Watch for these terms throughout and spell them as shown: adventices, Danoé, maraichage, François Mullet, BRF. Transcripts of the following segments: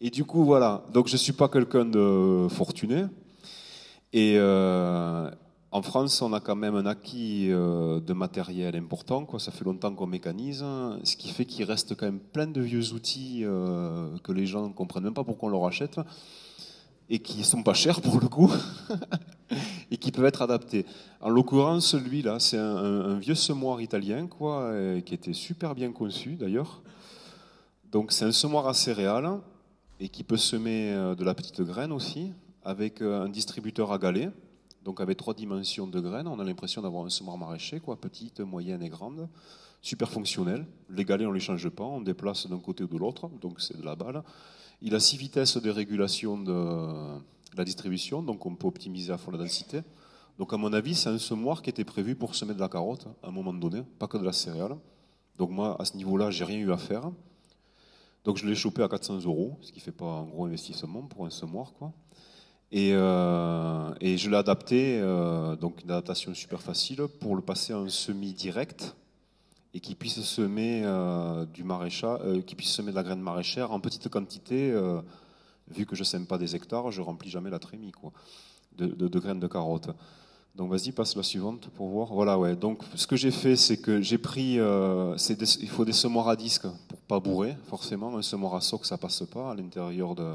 Et du coup, voilà. Donc, je suis pas quelqu'un de fortuné. Et en France, on a quand même un acquis de matériel important, quoi. Ça fait longtemps qu'on mécanise, ce qui fait qu'il reste quand même plein de vieux outils que les gens ne comprennent même pas pourquoi on leur achète et qui ne sont pas chers pour le coup et qui peuvent être adaptés. En l'occurrence, celui-là, c'est un vieux semoir italien, quoi, qui était super bien conçu d'ailleurs. Donc c'est un semoir à céréales et qui peut semer de la petite graine aussi avec un distributeur à galets. Donc avec 3 dimensions de graines, on a l'impression d'avoir un semoir maraîcher, quoi, petite, moyenne et grande, super fonctionnel. Les galets, on ne les change pas, on déplace d'un côté ou de l'autre, donc c'est de la balle. Il a 6 vitesses de régulation de la distribution, donc on peut optimiser à fond la densité. Donc à mon avis, c'est un semoir qui était prévu pour semer de la carotte à un moment donné, pas que de la céréale. Donc moi, à ce niveau-là, j'ai rien eu à faire. Donc je l'ai chopé à 400 €, ce qui ne fait pas un gros investissement pour un semoir, quoi. Et je l'ai adapté, donc une adaptation super facile, pour le passer en semi-direct et qu'il puisse semer qu'il puisse semer de la graine maraîchère en petite quantité. Vu que je ne sème pas des hectares, je ne remplis jamais la trémie, quoi, de graines de carottes. Donc vas-y, passe la suivante pour voir. Voilà, ouais. Donc ce que j'ai fait, c'est que j'ai pris. Il faut des semoirs à disque pour ne pas bourrer, forcément. Un semoir à soc, ça ne passe pas à l'intérieur de.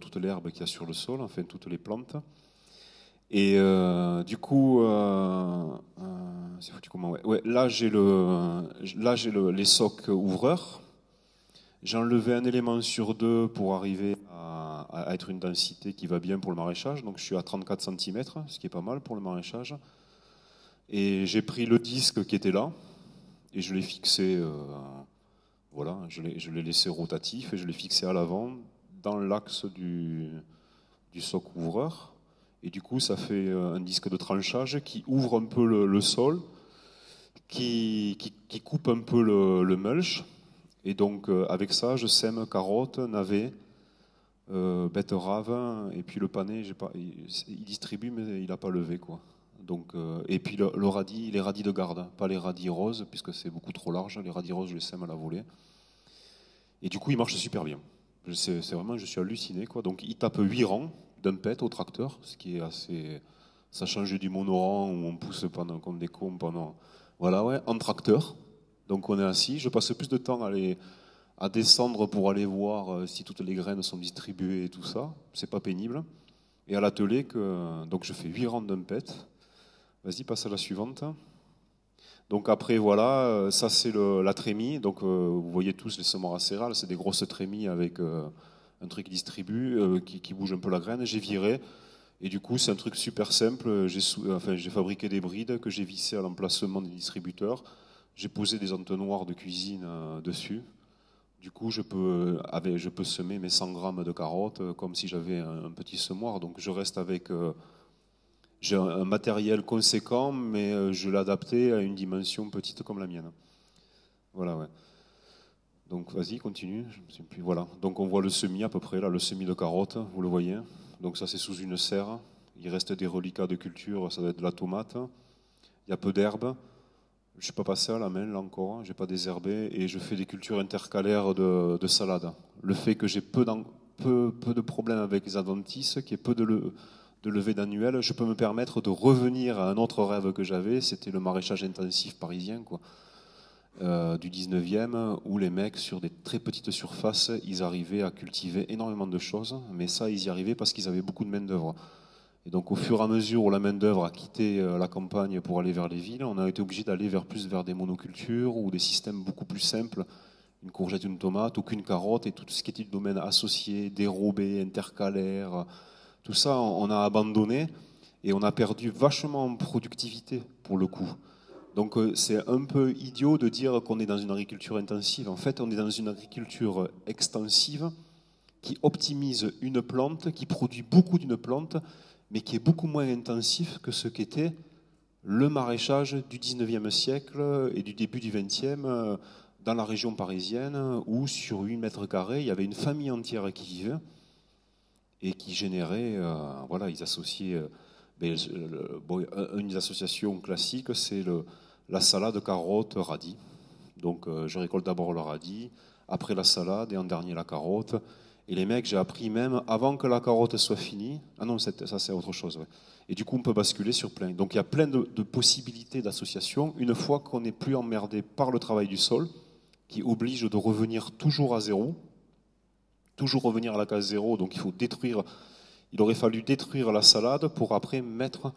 Toute l'herbe qu'il y a sur le sol, enfin toutes les plantes. Et du coup, c'est foutu comment, ouais, là j'ai les socs ouvreurs. J'ai enlevé un élément sur 2 pour arriver à être une densité qui va bien pour le maraîchage. Donc je suis à 34 cm, ce qui est pas mal pour le maraîchage. Et j'ai pris le disque qui était là et je l'ai fixé, voilà, je l'ai laissé rotatif et je l'ai fixé à l'avant, dans l'axe du soc ouvreur, et du coup ça fait un disque de tranchage qui ouvre un peu le sol, qui coupe un peu le mulch, et donc avec ça je sème carottes, navets, betteraves, et puis le panais, il distribue mais il n'a pas levé, quoi. Donc, et puis le radis, les radis de garde, pas les radis roses, puisque c'est beaucoup trop large, les radis roses je les sème à la volée, et du coup il marche super bien. C'est vraiment, je suis halluciné, quoi. Donc il tape 8 rangs d'un pet au tracteur, ce qui est assez... Ça change du monorang où on pousse pendant comme des cons pendant... Voilà, ouais, en tracteur. Donc on est assis. Je passe plus de temps à descendre pour aller voir si toutes les graines sont distribuées et tout ça. C'est pas pénible. Et à l'atelier, donc je fais 8 rangs d'un pet. Vas-y, passe à la suivante. Donc après, voilà, ça c'est la trémie. Donc vous voyez tous les semoirs à céréales, c'est des grosses trémies avec un truc qui distribue, qui bouge un peu la graine. J'ai viré, et du coup c'est un truc super simple. J'ai fabriqué des brides que j'ai vissées à l'emplacement des distributeurs. J'ai posé des entonnoirs de cuisine dessus. Du coup je peux semer mes 100 grammes de carottes comme si j'avais un petit semoir. Donc je reste avec... J'ai un matériel conséquent, mais je l'ai adapté à une dimension petite comme la mienne. Voilà, ouais. Donc, vas-y, continue. Voilà. Donc, on voit le semis à peu près, là, le semis de carottes, vous le voyez. Donc, ça, c'est sous une serre. Il reste des reliquats de culture, ça doit être de la tomate. Il y a peu d'herbe. Je ne suis pas passé à la main, là encore. Je n'ai pas désherbé. Et je fais des cultures intercalaires de salade. Le fait que j'ai peu de problèmes avec les adventices, qu'il y ait peu de levée d'annuel, je peux me permettre de revenir à un autre rêve que j'avais, c'était le maraîchage intensif parisien, quoi, du 19e, où les mecs, sur des très petites surfaces, ils arrivaient à cultiver énormément de choses, mais ça, ils y arrivaient parce qu'ils avaient beaucoup de main-d'œuvre. Et donc, au fur et à mesure où la main-d'œuvre a quitté la campagne pour aller vers les villes, on a été obligé d'aller vers des monocultures ou des systèmes beaucoup plus simples, une courgette, une tomate, aucune carotte, et tout ce qui était du domaine associé, dérobé, intercalaire. Tout ça, on a abandonné et on a perdu vachement en productivité, pour le coup. Donc c'est un peu idiot de dire qu'on est dans une agriculture intensive. En fait, on est dans une agriculture extensive qui optimise une plante, qui produit beaucoup d'une plante, mais qui est beaucoup moins intensif que ce qu'était le maraîchage du 19e siècle et du début du 20e, dans la région parisienne où sur 8 mètres carrés, il y avait une famille entière qui vivait et qui générait, voilà, ils associaient, une association classique, c'est la salade, carotte, radis. Donc je récolte d'abord le radis, après la salade et en dernier la carotte. Et les mecs, j'ai appris même, avant que la carotte soit finie... Ah non, ça c'est autre chose. Ouais. Et du coup, on peut basculer sur plein. Donc il y a plein de possibilités d'association. Une fois qu'on n'est plus emmerdé par le travail du sol, qui oblige de revenir toujours à zéro, toujours revenir à la case zéro, donc il faut détruire... Il aurait fallu détruire la salade pour après mettre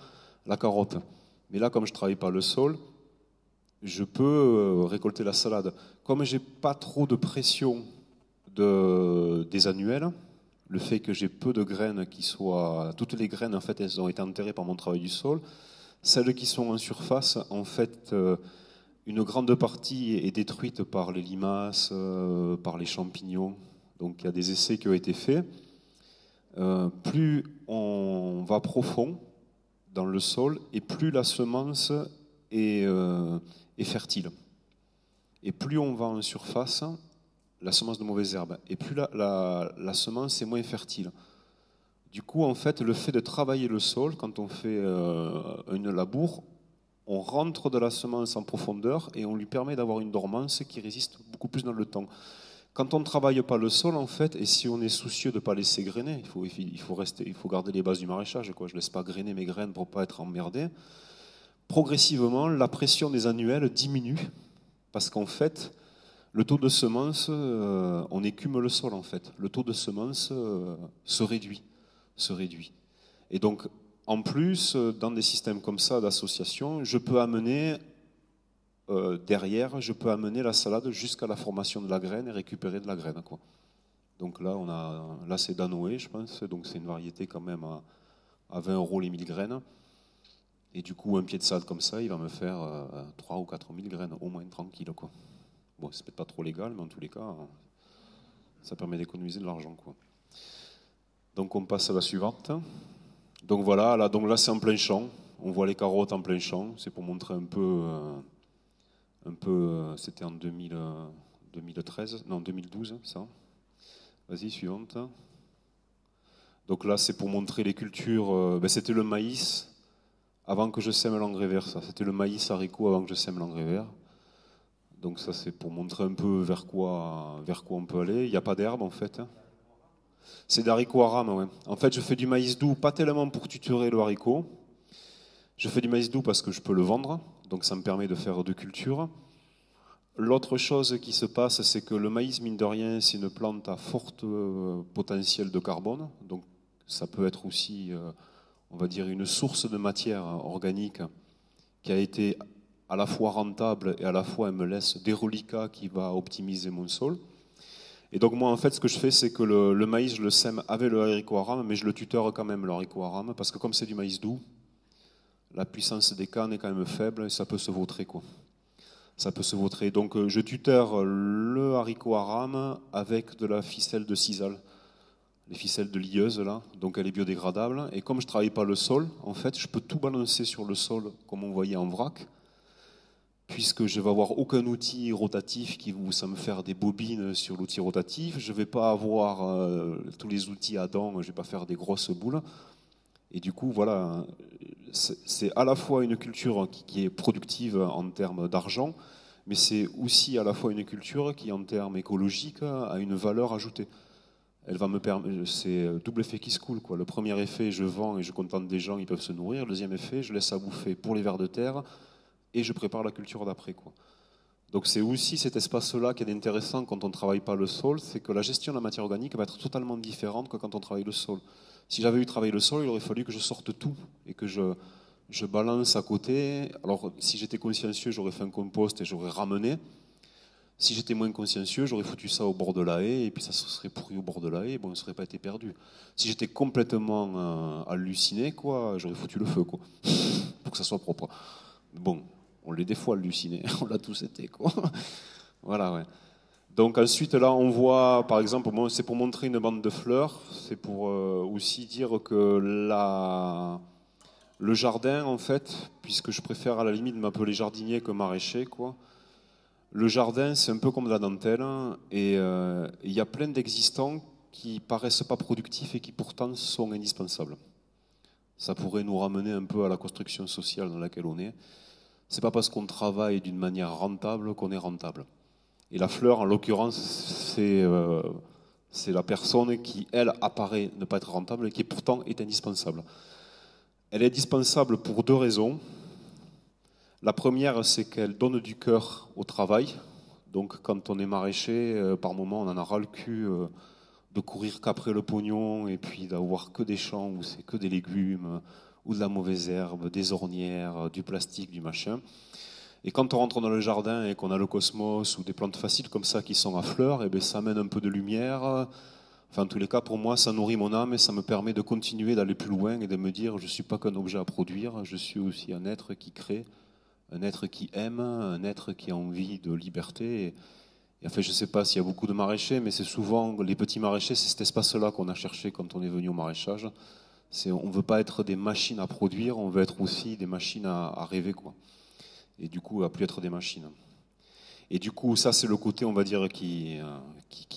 la carotte. Mais là, comme je ne travaille pas le sol, je peux récolter la salade. Comme je n'ai pas trop de pression... Des annuels, le fait que j'ai peu de graines qui soient... Toutes les graines, en fait, elles ont été enterrées par mon travail du sol. Celles qui sont en surface, en fait, une grande partie est détruite par les limaces, par les champignons. Donc il y a des essais qui ont été faits. Plus on va profond dans le sol, et plus la semence est fertile. Et plus on va en surface... la semence de mauvaises herbes, et plus la semence est moins fertile. Du coup, en fait, le fait de travailler le sol, quand on fait une labour, on rentre de la semence en profondeur et on lui permet d'avoir une dormance qui résiste beaucoup plus dans le temps. Quand on ne travaille pas le sol, en fait, et si on est soucieux de ne pas laisser grainer, il faut garder les bases du maraîchage, quoi. Je ne laisse pas grainer mes graines pour ne pas être emmerdé. Progressivement, la pression des annuels diminue, parce qu'en fait... Le taux de semence, on écume le sol en fait. Le taux de semence se réduit. Et donc, en plus, dans des systèmes comme ça d'association, je peux amener derrière, je peux amener la salade jusqu'à la formation de la graine et récupérer de la graine, quoi. Donc là, c'est Danoé, je pense. Donc c'est une variété quand même à 20 euros les 1000 graines. Et du coup, un pied de salade comme ça, il va me faire 3 ou 4 000 graines, au moins tranquille, quoi. Bon, c'est peut-être pas trop légal, mais en tous les cas, ça permet d'économiser de l'argent, quoi. Donc on passe à la suivante. Donc voilà, là c'est en plein champ. On voit les carottes en plein champ. C'est pour montrer un peu c'était en 2013, non 2012, ça. Vas-y, suivante. Donc là, c'est pour montrer les cultures. C'était le maïs avant que je sème l'engrais vert, ça. C'était le maïs haricot avant que je sème l'engrais vert. Donc ça, c'est pour montrer un peu vers quoi on peut aller. Il n'y a pas d'herbe, en fait. C'est d'haricots à rame, ouais. En fait, je fais du maïs doux, pas tellement pour tuturer le haricot. Je fais du maïs doux parce que je peux le vendre, donc ça me permet de faire deux cultures. L'autre chose qui se passe, c'est que le maïs, mine de rien, c'est une plante à fort potentiel de carbone. Donc ça peut être aussi, on va dire, une source de matière organique qui a été... à la fois rentable et à la fois elle me laisse des reliquats qui va optimiser mon sol. Et donc moi en fait ce que je fais c'est que le maïs je le sème avec le haricot à rame mais je le tuteure quand même le haricot à rame parce que comme c'est du maïs doux, la puissance des cannes est quand même faible et ça peut se vautrer, quoi. Ça peut se vautrer. Donc je tuteure le haricot à rame avec de la ficelle de sisal, les ficelles de lieuse là, donc elle est biodégradable et comme je ne travaille pas le sol, en fait je peux tout balancer sur le sol comme on voyait en vrac. Puisque je ne vais avoir aucun outil rotatif qui va me faire des bobines sur l'outil rotatif, je ne vais pas avoir tous les outils à dents, je ne vais pas faire des grosses boules. Et du coup, voilà, c'est à la fois une culture qui est productive en termes d'argent, mais c'est aussi à la fois une culture qui, en termes écologiques, a une valeur ajoutée. Elle va me permettre, c'est double effet qui se coule, quoi. Le premier effet, je vends et je contente des gens, ils peuvent se nourrir. Le deuxième effet, je laisse à bouffer pour les vers de terre, et je prépare la culture d'après, quoi. Donc c'est aussi cet espace-là qui est intéressant quand on ne travaille pas le sol, c'est que la gestion de la matière organique va être totalement différente que quand on travaille le sol. Si j'avais eu travaillé le sol, il aurait fallu que je sorte tout et que je balance à côté. Alors si j'étais consciencieux, j'aurais fait un compost et j'aurais ramené. Si j'étais moins consciencieux, j'aurais foutu ça au bord de la haie et puis ça se serait pourri au bord de la haie, bon, on ne serait pas été perdu. Si j'étais complètement halluciné, quoi, j'aurais foutu le feu, quoi, pour que ça soit propre. Bon. On l'est des fois halluciné, on l'a tous été, quoi. Voilà, ouais. Donc ensuite, là, on voit, par exemple, c'est pour montrer une bande de fleurs, c'est pour aussi dire que le jardin, en fait, puisque je préfère à la limite m'appeler jardinier que maraîcher, quoi, Le jardin, c'est un peu comme la dentelle, et il y a plein d'existants qui paraissent pas productifs et qui pourtant sont indispensables. Ça pourrait nous ramener un peu à la construction sociale dans laquelle on est. C'est pas parce qu'on travaille d'une manière rentable qu'on est rentable. Et la fleur, en l'occurrence, c'est la personne qui, elle, apparaît ne pas être rentable et qui pourtant est indispensable. Elle est indispensable pour deux raisons. La première, c'est qu'elle donne du cœur au travail. Donc quand on est maraîcher, par moment, on en aura le cul de courir qu'après le pognon et puis d'avoir que des champs où c'est que des légumes ou de la mauvaise herbe, des ornières, du plastique, du machin. Et quand on rentre dans le jardin et qu'on a le cosmos ou des plantes faciles comme ça qui sont à fleurs, et bien ça amène un peu de lumière. Enfin, en tous les cas, pour moi, ça nourrit mon âme et ça me permet de continuer d'aller plus loin et de me dire je ne suis pas qu'un objet à produire, je suis aussi un être qui crée, un être qui aime, un être qui a envie de liberté. Et en fait, je ne sais pas s'il y a beaucoup de maraîchers, mais c'est souvent les petits maraîchers, c'est cet espace-là qu'on a cherché quand on est venu au maraîchage. On ne veut pas être des machines à produire, on veut être aussi des machines à rêver, quoi. Et du coup, à plus être des machines. Et du coup, ça, c'est le côté, on va dire, qui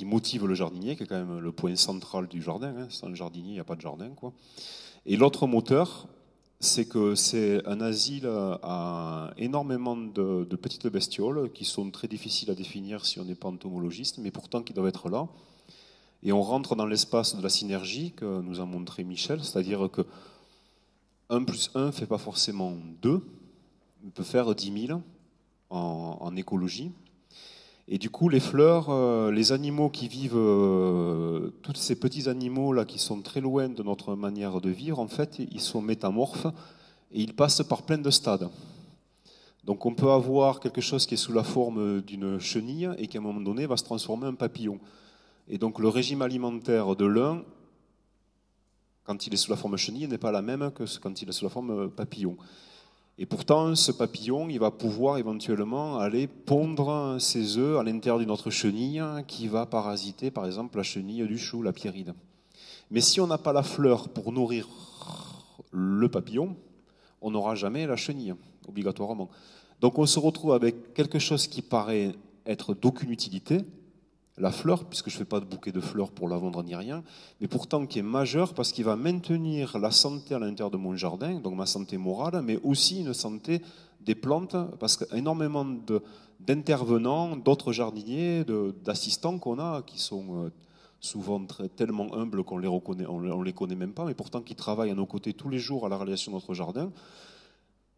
motive le jardinier, qui est quand même le point central du jardin, hein. Sans le jardinier, il n'y a pas de jardin, quoi. Et l'autre moteur, c'est que c'est un asile à énormément de petites bestioles qui sont très difficiles à définir si on n'est pas entomologiste, mais pourtant qui doivent être là. Et on rentre dans l'espace de la synergie que nous a montré Michel, c'est-à-dire que 1 plus 1 ne fait pas forcément 2, on peut faire 10 000 en écologie. Et du coup, les fleurs, les animaux qui vivent, tous ces petits animaux-là qui sont très loin de notre manière de vivre, en fait, ils sont métamorphes et ils passent par plein de stades. Donc on peut avoir quelque chose qui est sous la forme d'une chenille et qui, à un moment donné, va se transformer en papillon. Et donc le régime alimentaire de l'un, quand il est sous la forme chenille, n'est pas la même que quand il est sous la forme papillon. Et pourtant, ce papillon, il va pouvoir éventuellement aller pondre ses œufs à l'intérieur d'une autre chenille qui va parasiter, par exemple, la chenille du chou, la pierride. Mais si on n'a pas la fleur pour nourrir le papillon, on n'aura jamais la chenille, obligatoirement. Donc on se retrouve avec quelque chose qui paraît être d'aucune utilité, la fleur, puisque je ne fais pas de bouquet de fleurs pour la vendre ni rien, mais pourtant qui est majeur parce qu'il va maintenir la santé à l'intérieur de mon jardin, donc ma santé morale, mais aussi une santé des plantes, parce qu'énormément d'intervenants, d'autres jardiniers, d'assistants qu'on a, qui sont souvent tellement humbles qu'on ne les connaît même pas, mais pourtant qui travaillent à nos côtés tous les jours à la réalisation de notre jardin,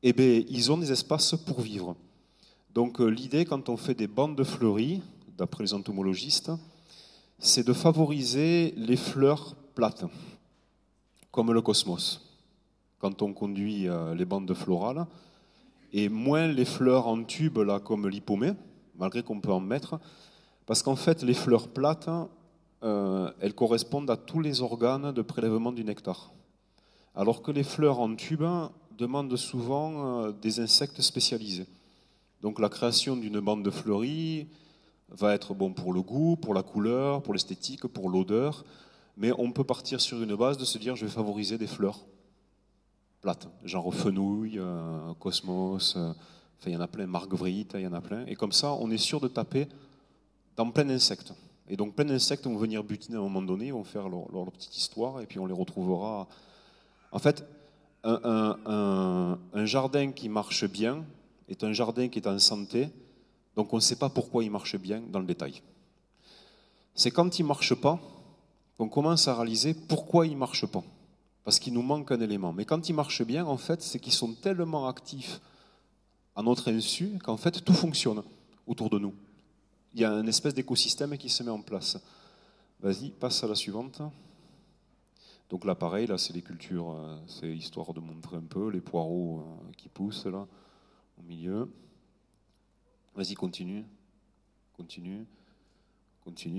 eh bien, ils ont des espaces pour vivre. Donc l'idée, quand on fait des bandes fleuries, d'après les entomologistes, c'est de favoriser les fleurs plates, comme le cosmos, quand on conduit les bandes florales, et moins les fleurs en tube, là, comme l'hippomée, malgré qu'on peut en mettre, parce qu'en fait, les fleurs plates, elles correspondent à tous les organes de prélèvement du nectar, alors que les fleurs en tube demandent souvent des insectes spécialisés. Donc la création d'une bande fleurie va être bon pour le goût, pour la couleur, pour l'esthétique, pour l'odeur, mais on peut partir sur une base de se dire je vais favoriser des fleurs plates, genre fenouil, cosmos, enfin il y en a plein, marguerite, il y en a plein, et comme ça on est sûr de taper dans plein d'insectes. Et donc plein d'insectes vont venir butiner à un moment donné, vont faire leur petite histoire, et puis on les retrouvera. En fait, un jardin qui marche bien est un jardin qui est en santé. Donc on ne sait pas pourquoi il marche bien dans le détail. C'est quand il ne marche pas qu'on commence à réaliser pourquoi il ne marche pas. Parce qu'il nous manque un élément. Mais quand il marche bien, en fait, c'est qu'ils sont tellement actifs à notre insu qu'en fait tout fonctionne autour de nous. Il y a une espèce d'écosystème qui se met en place. Vas-y, passe à la suivante. Donc là, pareil, là, c'est les cultures. C'est histoire de montrer un peu les poireaux qui poussent là, au milieu. Vas-y, continue,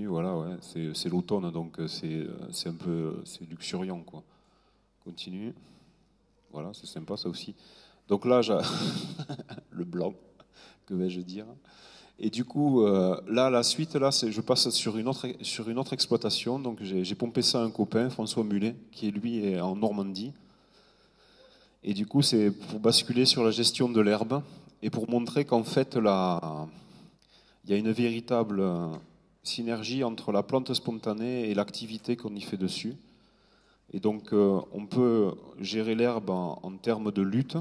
voilà, ouais. C'est l'automne, donc c'est un peu luxuriant, quoi. Continue, voilà, c'est sympa, ça aussi. Donc là, le blanc, que vais-je dire. Et du coup, là, la suite, là, je passe sur une autre exploitation, donc j'ai pompé ça à un copain, François Mullet, qui, lui, est en Normandie. Et du coup, c'est pour basculer sur la gestion de l'herbe, et pour montrer qu'en fait, la, il y a une véritable synergie entre la plante spontanée et l'activité qu'on y fait dessus. Et donc, on peut gérer l'herbe en termes de lutte,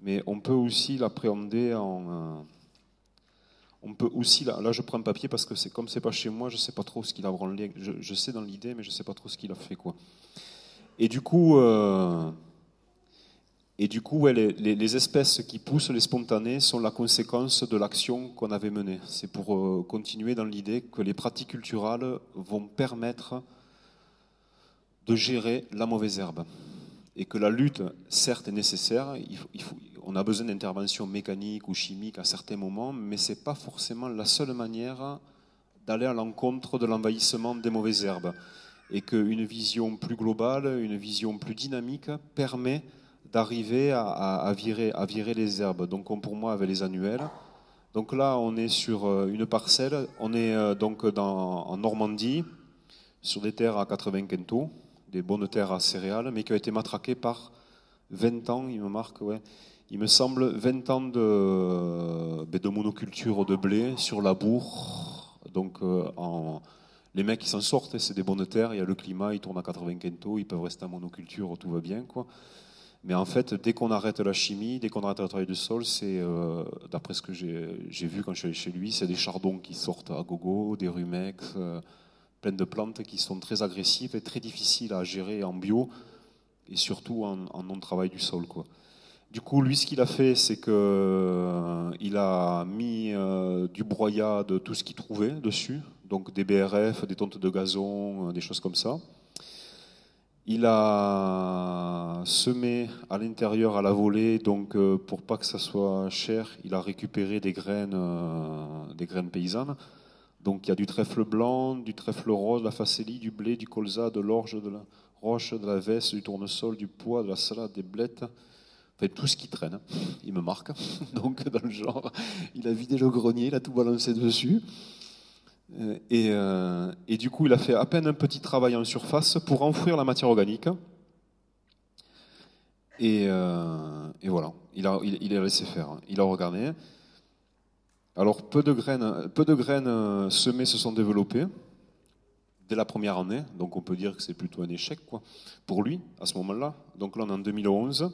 mais on peut aussi l'appréhender en... on peut aussi, là je prends un papier parce que c'est comme c'est pas chez moi, je sais pas trop ce qu'il a branlé, je sais dans l'idée, mais je sais pas trop ce qu'il a fait, quoi. Et du coup, ouais, les espèces qui poussent, les spontanées, sont la conséquence de l'action qu'on avait menée. C'est pour continuer dans l'idée que les pratiques culturales vont permettre de gérer la mauvaise herbe. Et que la lutte, certes, est nécessaire, on a besoin d'interventions mécaniques ou chimiques à certains moments, mais ce n'est pas forcément la seule manière d'aller à l'encontre de l'envahissement des mauvaises herbes. Et qu'une vision plus globale, une vision plus dynamique permet d'arriver à virer les herbes. Donc on, pour moi, avait les annuelles. Donc là, on est sur une parcelle, on est donc en Normandie, sur des terres à 80 quintaux, des bonnes terres à céréales, mais qui ont été matraquées par 20 ans, il me semble, 20 ans de monoculture de blé sur labour. Donc les mecs qui s'en sortent, c'est des bonnes terres, il y a le climat, ils tournent à 80 quintaux, ils peuvent rester en monoculture, tout va bien, quoi. Mais en fait, dès qu'on arrête la chimie, dès qu'on arrête le travail du sol, c'est, d'après ce que j'ai vu quand je suis allé chez lui, c'est des chardons qui sortent à gogo, des rumex, plein de plantes qui sont très agressives et très difficiles à gérer en bio et surtout en non-travail du sol, quoi. Du coup, lui, ce qu'il a fait, c'est qu'il a mis du broyat de tout ce qu'il trouvait dessus, donc des BRF, des tontes de gazon, des choses comme ça. Il a semé à l'intérieur, à la volée, donc pour pas que ça soit cher, il a récupéré des graines paysannes. Donc il y a du trèfle blanc, du trèfle rose, de la facélie, du blé, du colza, de l'orge, de la roche, de la veste, du tournesol, du pois, de la salade, des blettes, enfin tout ce qui traîne, il me marque. Donc dans le genre, il a vidé le grenier, il a tout balancé dessus. Et du coup, il a fait à peine un petit travail en surface pour enfouir la matière organique. Et voilà, il a laissé faire, il a regardé. Alors, peu de graines semées se sont développées dès la première année, donc on peut dire que c'est plutôt un échec, quoi, pour lui, à ce moment-là. Donc là, on est en 2011.